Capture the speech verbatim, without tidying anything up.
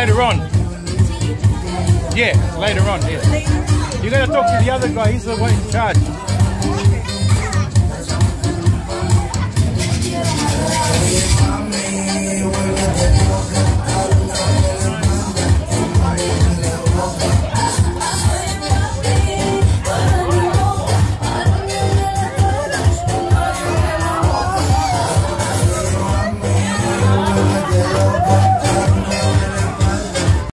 Later on. Yeah, later on, yeah. You gotta talk to the other guy, he's the one in charge. Okay.